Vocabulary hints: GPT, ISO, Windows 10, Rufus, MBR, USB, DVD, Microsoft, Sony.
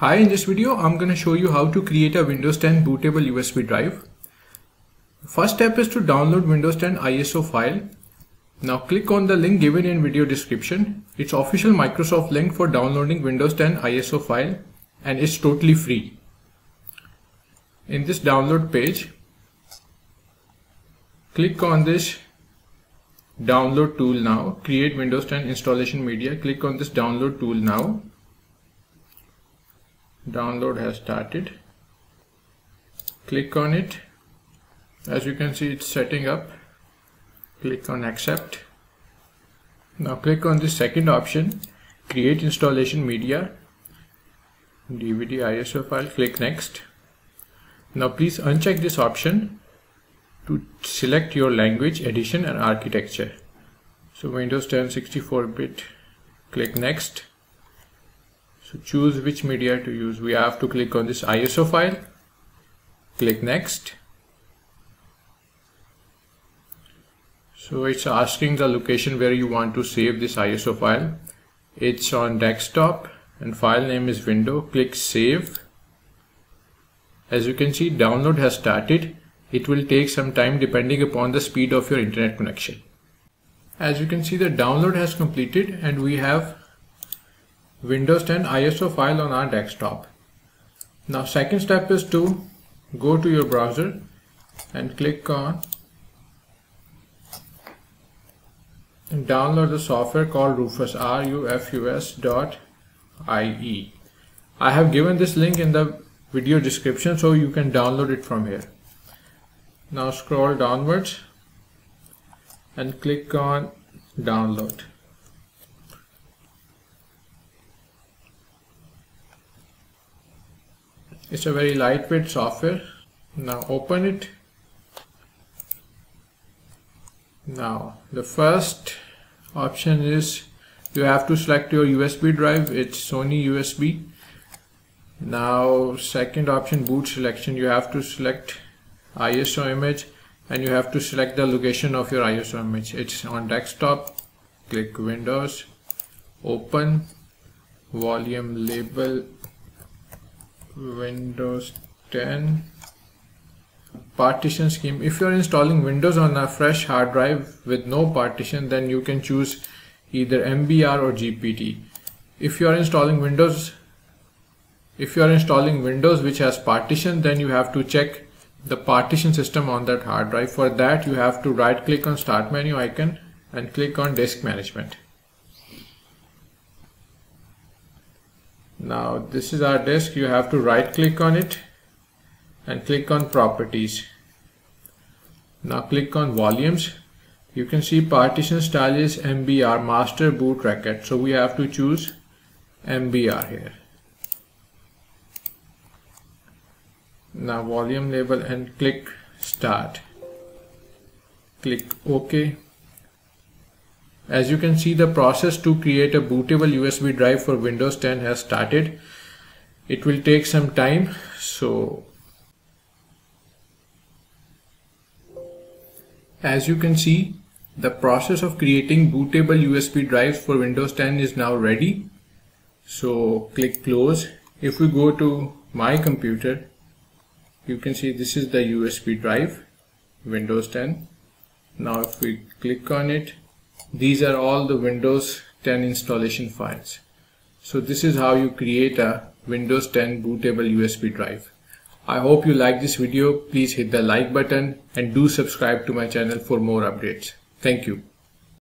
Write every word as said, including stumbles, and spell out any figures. Hi, in this video I'm going to show you how to create a Windows ten bootable U S B drive. First step is to download Windows ten I S O file. Now click on the link given in video description. It's official Microsoft link for downloading Windows ten I S O file and it's totally free. In this download page, click on this download tool now. Create Windows ten installation media. Click on this download tool now. Download has started. Click on it. As you can see, it's setting up. Click on accept. Now click on the second option, create installation media, D V D I S O file. Click next. Now please uncheck this option to select your language, edition and architecture. So Windows ten sixty-four bit. Click next. So choose which media to use. We have to click on this I S O file. Click next. So it's asking the location where you want to save this I S O file. It's on desktop and file name is window. Click save. As you can see, download has started. It will take some time depending upon the speed of your internet connection. As you can see, the download has completed and we have Windows ten I S O file on our desktop. Now second step is to go to your browser and click on and download the software called Rufus, R U F U S dot I E. I have given this link in the video description so you can download it from here. Now scroll downwards and click on download. It's a very lightweight software. Now open it. Now the first option is you have to select your U S B drive. It's Sony U S B. Now second option, boot selection. You have to select I S O image and you have to select the location of your I S O image. It's on desktop. Click Windows, open, volume label Windows ten, partition scheme. If you are installing Windows on a fresh hard drive with no partition, then you can choose either M B R or G P T. If you are installing Windows, if you are installing Windows which has partition, then you have to check the partition system on that hard drive. For that, you have to right click on Start menu icon and click on Disk Management. Now this is our disk. You have to right click on it and click on properties. Now click on volumes. You can see partition style is M B R, master boot record. So we have to choose M B R here. Now volume label and click start. Click OK. As you can see, the process to create a bootable U S B drive for Windows ten has started. It will take some time. So as you can see, the process of creating bootable U S B drives for Windows ten is now ready. So click close. If we go to my computer, you can see this is the U S B drive, Windows ten. Now if we click on it, these are all the Windows ten installation files. So this is how you create a Windows ten bootable U S B drive. I hope you like this video. Please hit the like button and do subscribe to my channel for more updates. Thank you.